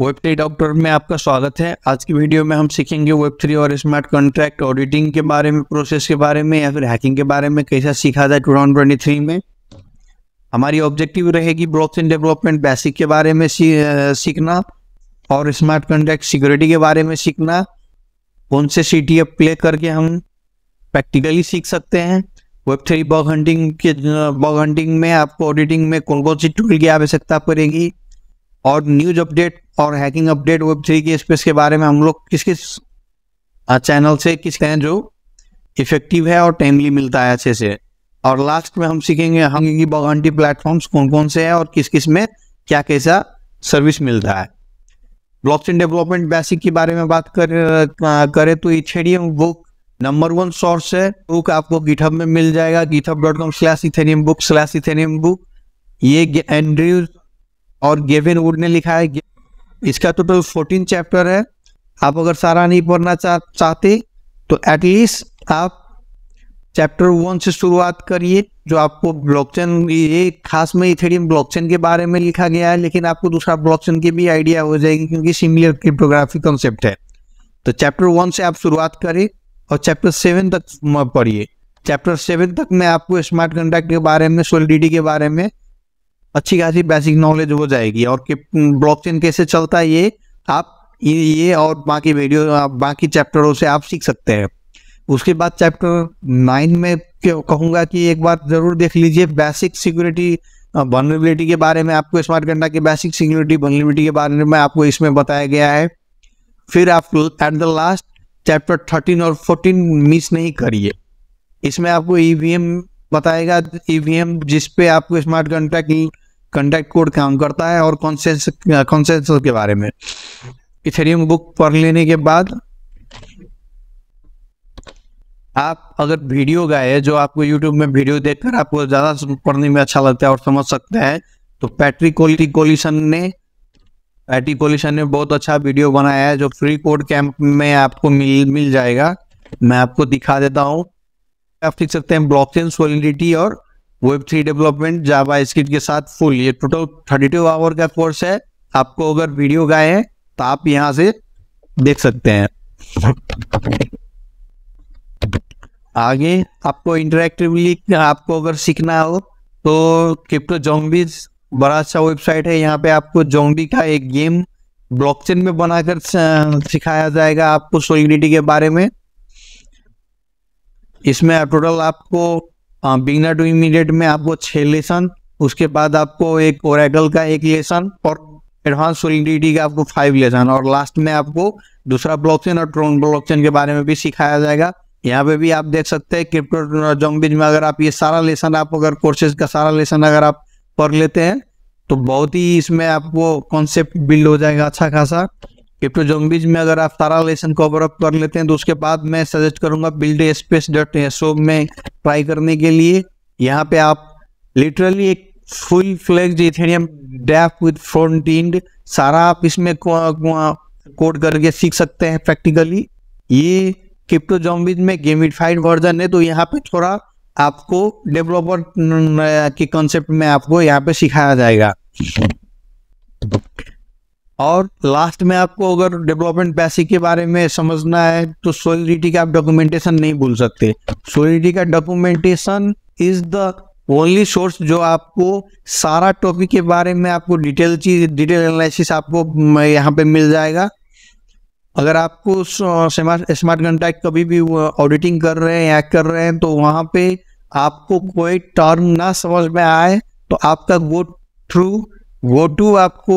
Web3 doctor में आपका स्वागत है। आज की वीडियो में हम सीखेंगे वेब3 और स्मार्ट कॉन्ट्रैक्ट ऑडिटिंग के बारे में, प्रोसेस के बारे में या फिर हैकिंग के बारे में कैसा सीखा जाए 2023 में। हमारी ऑब्जेक्टिव रहेगी ब्लॉकचेन डेवलपमेंट बेसिक के बारे में सीखना और स्मार्ट कॉन्ट्रैक्ट सिक्योरिटी के बारे में सीखना, कौन से CTF प्ले करके हम प्रैक्टिकली सीख सकते हैं। वेब3 बग हंटिंग में आपको ऑडिटिंग में कौन कौन सी टूल की आवश्यकता पड़ेगी और न्यूज अपडेट और हैकिंग अपडेट वेब3 के स्पेस के बारे में हम लोग किस किस चैनल से किसके हैं जो इफेक्टिव है और टाइमली मिलता है अच्छे से। और लास्ट में हम सीखेंगे कि बग हंटिंग प्लेटफॉर्म्स कौन कौन से हैं और किस किस में क्या कैसा सर्विस मिलता है। ब्लॉकचेन डेवलपमेंट बेसिक के बारे में बात करें तो इथेरियम बुक नंबर 1 सोर्स है। बुक आपको GitHub में मिल जाएगा, github.com/ethereumbook/ethereumbook। ये एंड्रयू और गेविन वुड ने लिखा है। इसका टोटल 14 चैप्टर है। आप अगर सारा नहीं पढ़ना चाहते तो एटलीस्ट आप चैप्टर 1 से शुरुआत करिए, जो आपको ब्लॉकचेन, ये खास में इथेरियम ब्लॉकचेन के बारे में लिखा गया है, लेकिन आपको दूसरा ब्लॉकचेन की भी आइडिया हो जाएगी क्योंकि सिमिलर क्रिप्टोग्राफी कॉन्सेप्ट है। तो चैप्टर 1 से आप शुरुआत करें और चैप्टर 7 तक पढ़िए। चैप्टर 7 तक में आपको स्मार्ट कॉन्ट्रैक्ट के बारे में, सॉलिडिटी के बारे में अच्छी खासी बेसिक नॉलेज हो जाएगी और ब्लॉकचेन कैसे चलता है ये आप ये और बाकी वीडियो बाकी चैप्टरों से आप सीख सकते हैं। उसके बाद चैप्टर 9 में कहूँगा कि एक बार ज़रूर देख लीजिए बेसिक सिक्योरिटी वल्नरेबिलिटी के बारे में। आपको स्मार्ट कॉन्ट्रैक्ट के बेसिक सिक्योरिटी वल्नरेबिलिटी के बारे में आपको इसमें बताया गया है। फिर आप एट द लास्ट चैप्टर 13 और 14 मिस नहीं करिए। इसमें आपको EVM बताएगा, EVM जिसपे आपको स्मार्ट कॉन्ट्रैक्ट कोड काम करता है और कंसेंसस के बारे में। इथेरियम बुक पढ़ लेने के बाद आप अगर वीडियो गए जो आपको यूट्यूब में वीडियो देखकर आपको ज़्यादा पढ़ने में अच्छा लगता है और समझ सकते हैं तो पैट्रिक कोलिसन ने बहुत अच्छा वीडियो बनाया है जो फ्री कोड कैंप में आपको मिल जाएगा। मैं आपको दिखा देता हूँ। आप सीख सकते हैं ब्लॉकचेन, सॉलिडिटी और वेब3 डेवलपमेंट जावास्क्रिप्ट के साथ फुल। ये टोटल 32 आवर का कोर्स है। आपको अगर वीडियो गाए हैं तो आप यहाँ से देख सकते हैं। आगे आपको इंटरेक्टिवली आपको अगर सीखना हो तो क्रिप्टोज़ॉम्बीज बड़ा अच्छा वेबसाइट है। यहाँ पे आपको ज़ॉम्बी का एक गेम ब्लॉकचेन में बनाकर सिखाया जाएगा आपको सॉलिडिटी के बारे में। इसमें टोटल आपको बिगिनर टू इमीडिएट में आपको 6 लेसन, उसके बाद आपको एक ओरेकल का 1 लेसन और एडवांस सॉलिडिटी का आपको 5 लेसन और लास्ट में आपको दूसरा ब्लॉकचेन और ट्रोन ब्लॉकचेन के बारे में भी सिखाया जाएगा। यहाँ पे भी आप देख सकते हैं क्रिप्टोज़ॉम्बीज में अगर आप ये सारा लेसन आप अगर कोर्सेज का सारा लेसन अगर आप पढ़ लेते हैं तो बहुत ही इसमें आपको कॉन्सेप्ट बिल्ड हो जाएगा अच्छा खासा। क्रिप्टोज़ॉम्बीज में अगर आप सारा लेसन कवर अप कर लेते हैं तो उसके बाद मैं सजेस्ट करूंगा buildSpace.so में ट्राई करने के लिए। यहाँ पे आप लिटरली एक full flex Ethereum dapp with front end सारा आप इसमें कोड करके सीख सकते हैं प्रैक्टिकली। ये क्रिप्टोज़ॉम्बीज में गेमिफाइड वर्जन है तो यहाँ पे थोड़ा आपको डेवलपर के कॉन्सेप्ट में आपको यहाँ पे सिखाया जाएगा। और लास्ट में आपको अगर डेवलपमेंट बेसिक के बारे में समझना है तो सॉलिडिटी का आप डॉक्यूमेंटेशन नहीं भूल सकते। सॉलिडिटी का documentation is the only source जो आपको सारा टॉपिक के बारे में आपको डिटेल एनालिसिस आपको यहाँ पे मिल जाएगा। अगर आपको स्मार्ट कॉन्ट्रैक्ट कभी भी ऑडिटिंग कर रहे हैं या कर रहे हैं तो वहाँ पे आपको कोई टर्म ना समझ में आए तो आपका गो टू आपको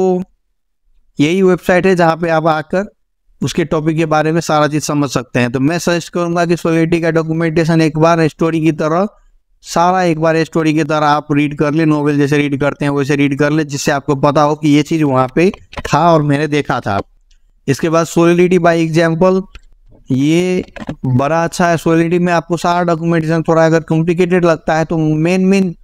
यही वेबसाइट है जहाँ पे आप आकर उसके टॉपिक के बारे में सारा चीज़ समझ सकते हैं। तो मैं सजेस्ट करूँगा कि सॉलिडिटी का डॉक्यूमेंटेशन एक बार स्टोरी की तरह आप रीड कर ले, नोवेल जैसे रीड करते हैं वैसे रीड कर ले, जिससे आपको पता हो कि ये चीज़ वहाँ पे था और मैंने देखा था। इसके बाद सॉलिडिटी बाय एग्जाम्पल, ये बड़ा अच्छा है। सॉलिडिटी में आपको सारा डॉक्यूमेंटेशन थोड़ा अगर कॉम्प्लिकेटेड लगता है तो मेन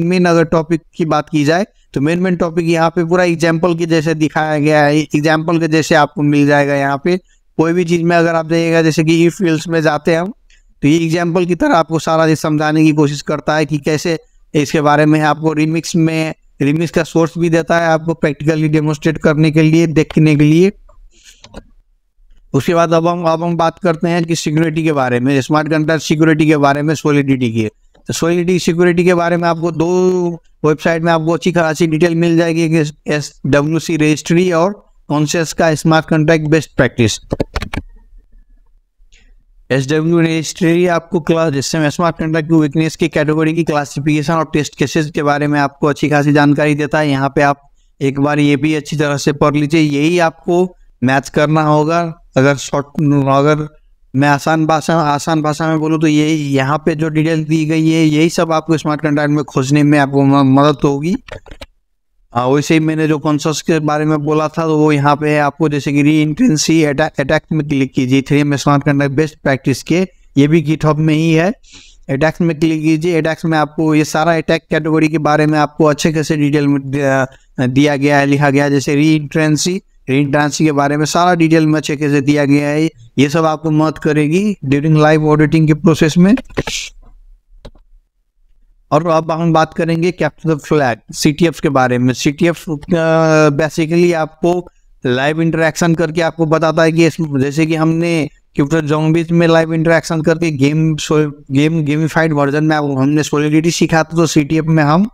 मेन अगर टॉपिक की बात की जाए तो मेन टॉपिक यहाँ पे पूरा एग्जाम्पल के जैसे दिखाया गया है, एग्जाम्पल के जैसे आपको मिल जाएगा। यहाँ पे कोई भी चीज़ में अगर आप जाइएगा जैसे कि इफ एल्स में जाते हैं हम तो ये एग्जाम्पल की तरह आपको सारा चीज़ समझाने की कोशिश करता है कि कैसे इसके बारे में आपको रिमिक्स में रिमिक्स का सोर्स भी देता है आपको प्रैक्टिकली डेमोस्ट्रेट करने के लिए, देखने के लिए। उसके बाद अब हम बात करते हैं कि सिक्योरिटी के बारे में, स्मार्ट कंट्रैक्ट सिक्योरिटी के बारे में, सॉलिडिटी की। तो सॉलिडिटी सिक्योरिटी के बारे में आपको दो वेबसाइट में आपको अच्छी खासी डिटेल मिल जाएगी कि SWC रजिस्ट्री और कॉन्सेंस का smart contract best practice. SW registry आपको क्लास जिसमें स्मार्ट कॉन्ट्रैक्ट की वीकनेस की कैटेगरी की क्लासिफिकेशन और टेस्ट केसेस के बारे में आपको अच्छी खासी जानकारी देता है। यहाँ पे आप एक बार ये भी अच्छी तरह से पढ़ लीजिए, यही आपको मैच करना होगा। अगर मैं आसान भाषा में बोलूँ तो यही यहाँ पे जो डिटेल दी गई है यही सब आपको स्मार्ट कॉन्ट्रैक्ट में खोजने में आपको मदद होगी। वैसे ही मैंने जो कॉन्सेंस के बारे में बोला था तो वो यहाँ पे आपको जैसे कि रीएंट्रेंसी अटैक में क्लिक कीजिए, Ethereum smart contract best practice के, ये भी GitHub में ही है। अटैक्स में क्लिक कीजिए, अटैक्स में आपको ये सारा अटैक कैटेगरी के बारे में आपको अच्छे खासे डिटेल में दिया गया है, लिखा गया है। जैसे रीएंट्रेंसी के बारे में सारा डिटेल में अच्छे कैसे दिया गया है, ये सब आपको मदद करेगी ड्यूरिंग लाइव ऑडिटिंग के प्रोसेस में। और अब हम बात करेंगे कैप्चर द फ्लैग CTFs के बारे में। CTF बेसिकली आपको लाइव इंटरेक्शन करके आपको बताता है कि जैसे कि हमने CryptoZombies में लाइव इंटरेक्शन करके गेमिफाइड वर्जन में हमने सॉलिडिटी सीखा था, तो CTF में हम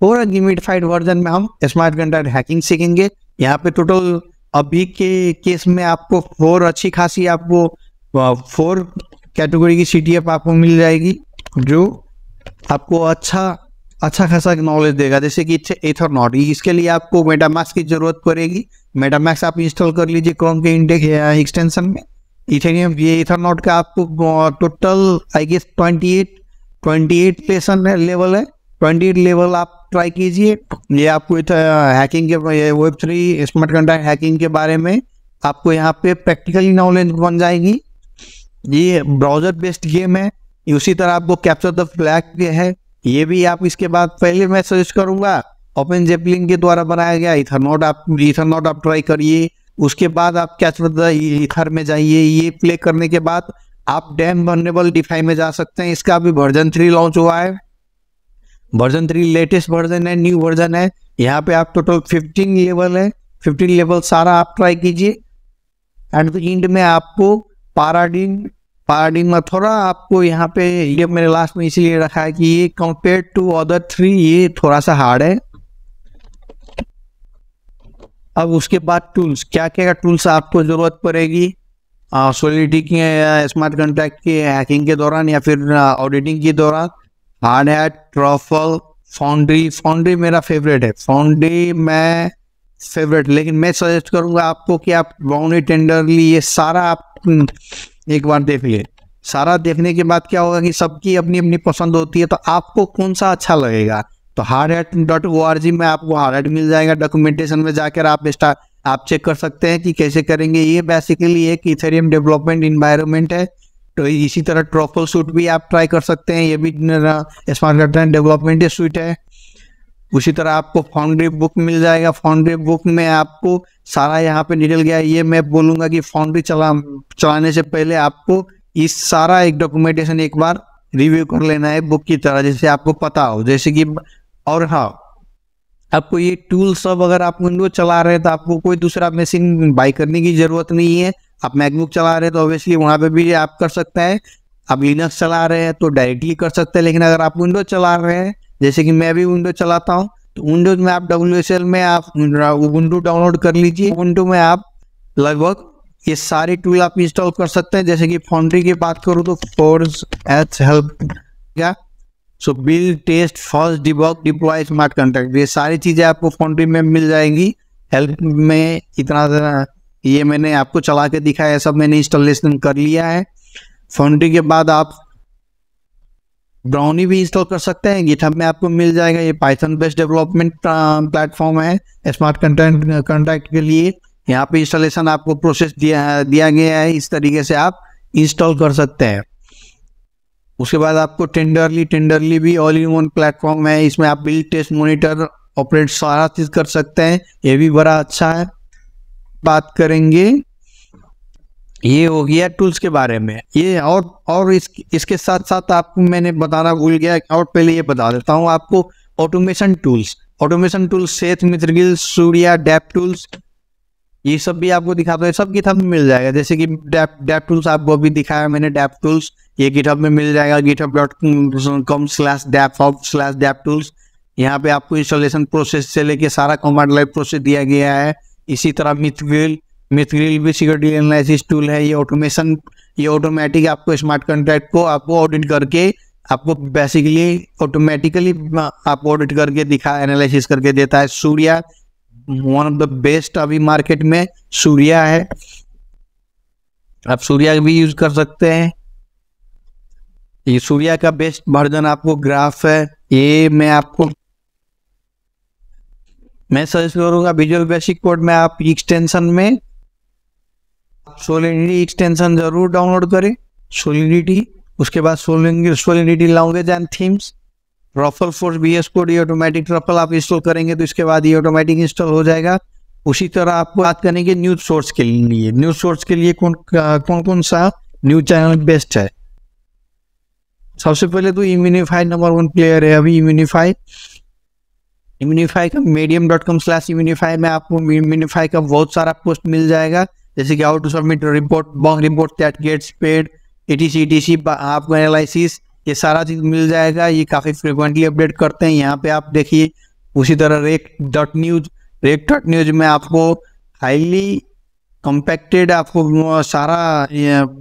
पूरा गेमिफाइड वर्जन में हम स्मार्ट कॉन्ट्रैक्ट हैकिंग सीखेंगे। यहाँ पे टोटल अभी के केस में आपको फोर कैटेगरी की CTF आपको मिल जाएगी जो आपको अच्छा खासा नॉलेज देगा। जैसे कि एथरनॉट, इसके लिए आपको मेटामास्क की जरूरत पड़ेगी। मेटामास्क आप इंस्टॉल कर लीजिए क्रोम के एक्सटेंशन में। इथेरियम ये एथरनॉट का आपको टोटल आई गेस 28 लेवल है, 28 लेवल आप ट्राई कीजिए। ये आपको हैकिंग के Web3 स्मार्ट कॉन्ट्रैक्ट हैकिंग के बारे में आपको यहाँ पे प्रैक्टिकली नॉलेज बन जाएगी। ये ब्राउजर बेस्ड गेम है। उसी तरह आपको कैप्चर द फ्लैग है, ये भी आप इसके बाद पहले मैं सजेस्ट करूंगा OpenZeppelin के द्वारा बनाया गया इथरनॉट आप ट्राई करिए। उसके बाद आप कैप्चर द इथर में जाइए, ये प्ले करने के बाद आप डैम वनरेबल DeFi में जा सकते हैं। इसका अभी वर्जन 3 लॉन्च हुआ है, वर्जन 3 लेटेस्ट वर्जन है, न्यू वर्जन है। यहाँ पे आप टोटल 15 लेवल है, 15 लेवल सारा आप ट्राई कीजिए। एट द एंड में आपको पाराडिन में थोड़ा आपको यहाँ पे ये मैंने लास्ट में इसीलिए रखा है कि ये कंपेयर टू अदर 3 ये थोड़ा सा हार्ड है। अब उसके बाद टूल्स, क्या टूल्स आपको जरूरत पड़ेगी सॉलिडिटी के स्मार्ट कॉन्ट्रैक्ट के हैकिंग के दौरान या फिर ऑडिटिंग के दौरान। हार्डहैट, ट्रफल, फाउंड्री मेरा फेवरेट है। लेकिन मैं सजेस्ट करूंगा आपको कि आप ब्राउनी, टेंडरली ये सारा आप एक बार देख लिए। सारा देखने के बाद क्या होगा कि सबकी अपनी अपनी पसंद होती है, तो आपको कौन सा अच्छा लगेगा। तो hardhat.org में आपको hardhat मिल जाएगा, डॉक्यूमेंटेशन में जाकर आप चेक कर सकते हैं कि कैसे करेंगे। ये बेसिकली एक इथेरियम डेवलपमेंट इन्वायरमेंट है। तो इसी तरह ट्रफल सूट भी आप ट्राई कर सकते हैं, ये भी स्मार्ट कॉन्ट्रैक्ट डेवलपमेंट सूट है। उसी तरह आपको फाउंड्री बुक मिल जाएगा, फाउंड्री बुक में आपको सारा यहाँ पे निकल गया। ये मैं बोलूँगा कि फाउंड्री चलाने से पहले आपको इस सारा एक डॉक्यूमेंटेशन एक बार रिव्यू कर लेना है बुक की तरह, जैसे आपको पता हो जैसे कि। और हाँ, आपको ये टूल सब अगर आप विंडोज चला रहे हैं तो आपको कोई दूसरा मशीन बाई करने की ज़रूरत नहीं है। आप मैकबुक चला रहे हैं तो ऑब्वियसली वहाँ पर भी आप कर सकते हैं, आप लिनक्स चला रहे हैं तो डायरेक्टली कर सकते हैं। लेकिन अगर आप विंडोज चला रहे हैं जैसे कि मैं भी विंडो चलाता हूँ, तो विंडोज में आप WSL में आप विंडो डाउनलोड कर लीजिए। विंडो में आप लगभग ये सारे टूल आप इंस्टॉल कर सकते हैं। जैसे कि फाउंड्री की बात करूँ तो फोर्स एच हेल्प क्या so build, test, first, debug, deploy smart contract, ये सारी चीज़ें आपको फाउंड्री में मिल जाएंगी। हेल्प में इतना ये मैंने आपको चला के दिखाया, सब मैंने इंस्टॉलेशन कर लिया है। फाउंड्री के बाद आप ब्राउनी भी इंस्टॉल कर सकते हैं, GitHub में आपको मिल जाएगा। ये पाइथन बेस्ड डेवलपमेंट प्लेटफॉर्म है स्मार्ट कॉन्ट्रैक्ट के लिए। यहाँ पे इंस्टॉलेशन आपको प्रोसेस दिया गया है, इस तरीके से आप इंस्टॉल कर सकते हैं। उसके बाद आपको टेंडरली भी ऑल इन वन प्लेटफॉर्म है, इसमें आप बिल्ड, टेस्ट, मोनिटर, ऑपरेट सारा चीज कर सकते हैं, ये भी बड़ा अच्छा है। बात करेंगे ये हो गया टूल्स के बारे में। ये और इसके साथ साथ आपको मैंने बताना भूल गया और पहले ये बता देता हूँ आपको automation tools. Automation tool, Seth, Mythril, Surya, dapp tools, ये सब भी आपको दिखाता है, सब गिटहब में मिल जाएगा। जैसे कि डैप टूल्स आपको अभी दिखाया मैंने, डैप टूल्स ये गिटहब में मिल जाएगा, github.com/dapp/dapptools। यहाँ पे आपको इंस्टॉलेशन प्रोसेस से लेके सारा कमांड लाइन प्रोसेस दिया गया है। इसी तरह मिथ्रिल भी सिक्योरिटी एनालिसिस टूल है। ये ऑटोमेशन, ये ऑटोमेटिक आपको स्मार्ट कॉन्ट्रैक्ट को आपको ऑडिट करके, आपको बेसिकली ऑटोमेटिकली आप ऑडिट करके एनालिसिस करके देता है। Surya one of the best अभी मार्केट में सूर्या है, आप सूर्या भी यूज कर सकते हैं। ये सूर्या का बेस्ट वर्जन आपको ग्राफ है, ये मैं आपको सजेस्ट करूंगा। विजुअल बेसिक कोड में आप एक्सटेंशन में सोलिडिटी एक्सटेंशन जरूर डाउनलोड करें, सोलिडिटी, उसके बाद Solidity language and themes, Truffle for VS code, ये ऑटोमेटिक ट्रफल आप इंस्टॉल करेंगे तो इसके बाद ये ऑटोमेटिक इंस्टॉल हो जाएगा। उसी तरह आपको बात करेंगे न्यूज सोर्स के लिए, न्यूज सोर्स के लिए कौन सा न्यूज चैनल बेस्ट है। सबसे पहले तो इम्यूनिफाई नंबर 1 प्लेयर है अभी। इम्यूनिफाई का medium.com/immunify में आपको इम्यूनिफाई का बहुत सारा पोस्ट मिल जाएगा, जैसे कि how to submit report, bug report that gets paid, ETC आपको एनालिसिस, ये सारा चीज मिल जाएगा। ये काफी फ्रिक्वेंटली अपडेट करते हैं, यहाँ पे आप देखिए। उसी तरह रेक.न्यूज में आपको हाईली कॉम्पैक्टेड आपको सारा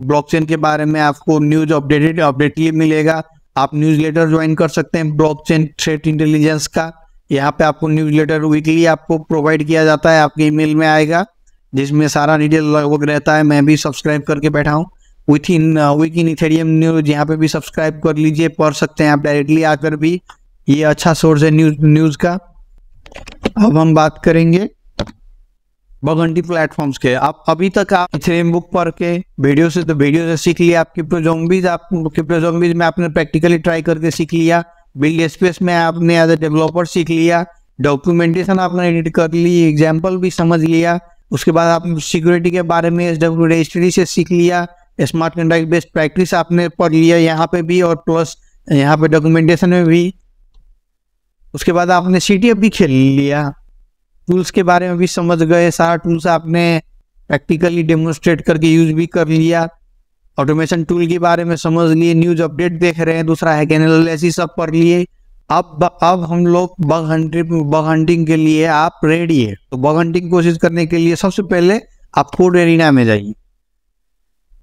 ब्लॉकचेन के बारे में आपको न्यूज अपडेटेड अपडेटली मिलेगा। आप न्यूज़लेटर ज्वाइन कर सकते हैं ब्लॉकचेन थ्रेट इंटेलिजेंस का, यहाँ पे आपको न्यूज़लेटर वीकली आपको प्रोवाइड किया जाता है, आपके ईमेल में आएगा जिसमें सारा डिटेल लगभग रहता है। मैं भी सब्सक्राइब करके बैठा हूँ। वीक इन इथेरियम न्यूज, यहाँ पे भी सब्सक्राइब कर लीजिए, पढ़ सकते हैं आप डायरेक्टली आकर भी, ये अच्छा सोर्स है न्यूज का। अब हम बात करेंगे बगंडी प्लेटफॉर्म्स के। आप अभी तक आप इथेरियम बुक पढ़ के वीडियो से सीख लिया, आप क्रिप्टोज़ॉम्बीज में आपने प्रैक्टिकली ट्राई करके सीख लिया, बिल्ड स्पेस में आपने एज ए डेवलपर सीख लिया, डॉक्यूमेंटेशन आपने एडिट कर ली, एग्जाम्पल भी समझ लिया, उसके बाद आप सिक्योरिटी के बारे में SWC से सीख लिया, स्मार्ट कॉन्ट्रैक्ट बेस्ट प्रैक्टिस आपने पढ़ लिया यहाँ पे भी, और प्लस यहाँ पे डॉक्यूमेंटेशन में भी। उसके बाद आपने CTF भी खेल लिया, टूल्स के बारे में भी समझ गए, सारा टूल्स आपने प्रैक्टिकली डेमोन्स्ट्रेट करके यूज भी कर लिया, ऑटोमेशन टूल के बारे में समझ लिए, न्यूज अपडेट देख रहे हैं, दूसरा हैक एनालिसिस सब पढ़ लिए। अब हम लोग बग हंटिंग के लिए आप रेडी है। तो बग हंटिंग कोशिश करने के लिए सबसे पहले आप Code4rena में जाइए,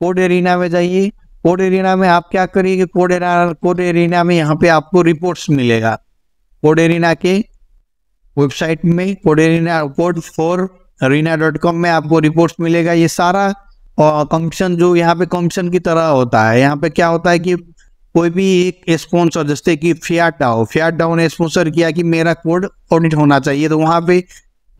Code4rena में आप क्या करिए कि Code4rena में यहाँ पे आपको रिपोर्ट्स मिलेगा। Code4rena के वेबसाइट में Code4rena.com में आपको रिपोर्ट्स मिलेगा। ये सारा कंक्शन जो यहाँ पे कंक्शन की तरह होता है, यहाँ पे क्या होता है कि कोई भी एक स्पॉन्सर, जैसे कि फियाट डाओ ने स्पॉन्सर किया कि मेरा कोड ऑडिट होना चाहिए, तो वहाँ पे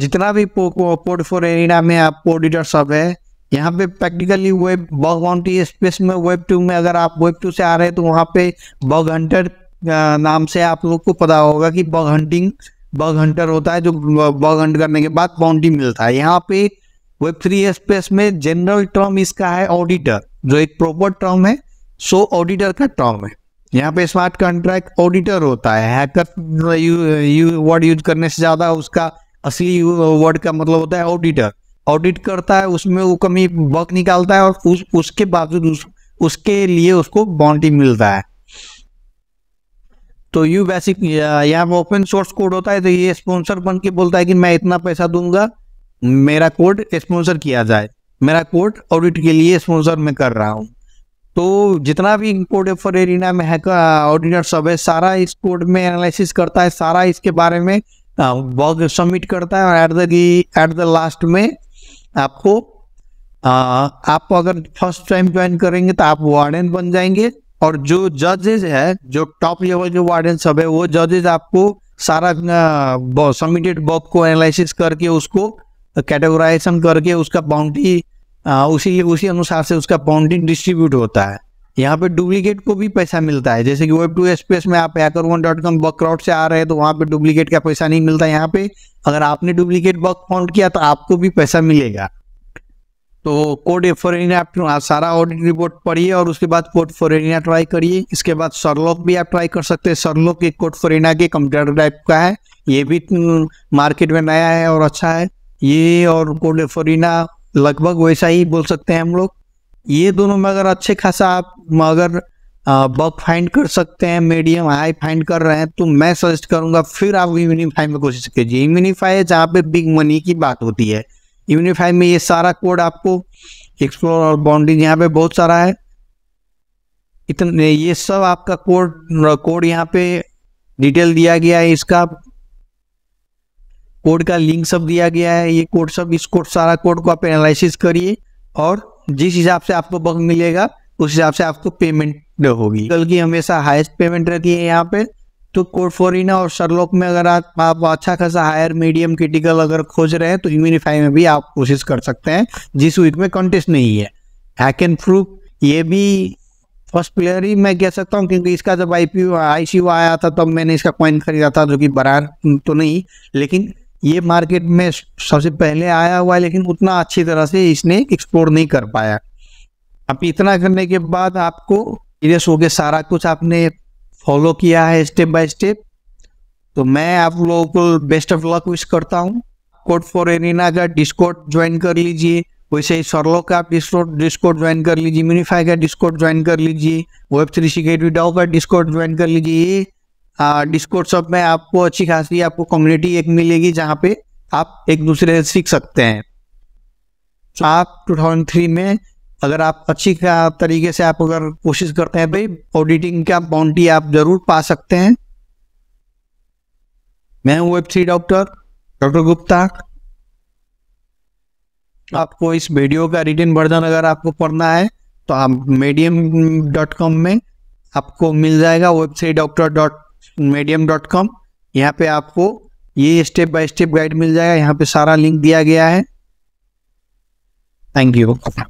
जितना भी Code4rena में आप ऑडिटर सब है। यहाँ पे practically web bug bounty space में Web2 में अगर आप Web2 से आ रहे हैं तो वहाँ पे बग हंटर नाम से आप लोग को पता होगा कि बग हंटर होता है, जो बग हंट करने के बाद बाउंटी मिलता है। यहाँ पे Web3 स्पेस में जनरल टर्म इसका है ऑडिटर, जो एक प्रॉपर टर्म है, सो ऑडिटर का टर्म है। यहाँ पे स्मार्ट कॉन्ट्रैक्ट ऑडिटर होता है, हैकर वर्ड यूज करने से ज़्यादा उसका असली वर्ड का मतलब होता है ऑडिटर। ऑडिट करता है, उसमें वो कमी बग निकालता है और उसके बावजूद उसके लिए उसको बाउंटी मिलता है। तो यू बेसिक यहाँ ओपन सोर्स कोड होता है, तो ये स्पॉन्सर बन के बोलता है कि मैं इतना पैसा दूंगा, मेरा कोड स्पॉन्सर किया जाए, मेरा कोड ऑडिट के लिए स्पॉन्सर मैं कर रहा हूँ। तो जितना भी Code4rena में हैकर ऑडिटर सब है, सारा इस कोड में एनालिसिस करता है, सारा इसके बारे में बग सबमिट करता है, और एट द लास्ट में आपको आप अगर फर्स्ट टाइम ज्वाइन करेंगे तो आप वार्डन बन जाएंगे, और जो जजेस है, जो टॉप लेवल जो वार्डन सब है, वो जजेस आपको सारा सबमिटेड बॉक को एनालिसिस करके उसको कैटेगराइजेशन करके उसका बाउंड्री उसी अनुसार से उसका बाउंड्री डिस्ट्रीब्यूट होता है। यहाँ पे डुप्लीकेट को भी पैसा मिलता है, जैसे कि Web2 स्पेस में आप hacker1.com बग क्राउड से आ रहे हैं तो वहाँ पे डुप्लीकेट का पैसा नहीं मिलता। यहाँ पे अगर आपने डुप्लीकेट बग फाउंड किया तो आपको भी पैसा मिलेगा। तो Code4rena आप सारा ऑडिट रिपोर्ट पढ़िए, और उसके बाद Code4rena ट्राई करिए। इसके बाद Sherlock भी आप ट्राई कर सकते हैं। Sherlock एक Code4rena के कंप्यूटर टाइप का है, ये भी मार्केट में नया है और अच्छा है। ये और Code4rena लगभग वैसा ही बोल सकते हैं हम लोग। ये दोनों में अगर अच्छे खासा आप अगर बग फाइंड कर सकते हैं, मीडियम हाई फाइंड कर रहे हैं, तो मैं सजेस्ट करूंगा फिर आप Immunefi में कोशिश कीजिए। Immunefi है जहाँ पे बिग मनी की बात होती है। Immunefi में ये सारा कोड आपको एक्सप्लोर और बाउंडिंग यहाँ पे बहुत सारा है, इतने ये सब आपका कोड यहाँ पे डिटेल दिया गया है, इसका कोड का लिंक सब दिया गया है। ये कोड सब इस कोड सारा कोड को आप एनालिसिस करिए और जिस हिसाब से आपको बग मिलेगा उस हिसाब से आपको पेमेंट होगी। बल्कि हमेशा हाईएस्ट पेमेंट रहती है यहाँ पे। तो Code4rena और Sherlock में अगर आप अच्छा खासा हायर मीडियम क्रिटिकल अगर खोज रहे हैं तो Immunefi में भी आप कोशिश कर सकते हैं, जिस वीक में कंटेस्ट नहीं है। हैक एंड प्रूफ ये भी फर्स्ट प्लेयर ही मैं कह सकता हूँ, क्योंकि इसका जब ICO आया था तब मैंने इसका कॉइन खरीदा था, जो कि बरान तो नहीं लेकिन ये मार्केट में सबसे पहले आया हुआ है, लेकिन उतना अच्छी तरह से इसने एक्सप्लोर नहीं कर पाया। अब इतना करने के बाद आपको सीरियस हो के सारा कुछ आपने फॉलो किया है स्टेप बाय स्टेप, तो मैं आप लोगों को बेस्ट ऑफ लक विश करता हूँ। Code4rena का डिस्कॉर्ड ज्वाइन कर लीजिए, वैसे ही Sherlock का आप डिस्कॉर्ड ज्वाइन कर लीजिए, Immunefi का डिस्कॉर्ड ज्वाइन कर लीजिए, Web3 सिक्योरिटी डाओ का डिस्कॉर्ड ज्वाइन कर लीजिए। डिस्कॉर्ड सब में आपको अच्छी खासी आपको कम्युनिटी एक मिलेगी जहाँ पे आप एक दूसरे से सीख सकते हैं। आप 2003 में अगर आप अच्छी तरीके से आप अगर कोशिश करते हैं भाई, ऑडिटिंग का बाउंड्री आप जरूर पा सकते हैं। मैं हूँ Web3 डॉक्टर डॉक्टर गुप्ता। आपको इस वीडियो का रिटन वर्जन अगर आपको पढ़ना है तो आप medium.com में आपको मिल जाएगा, web3doctor.medium.com। यहाँ पे आपको ये स्टेप बाय स्टेप गाइड मिल जाएगा, यहाँ पे सारा लिंक दिया गया है। Thank you.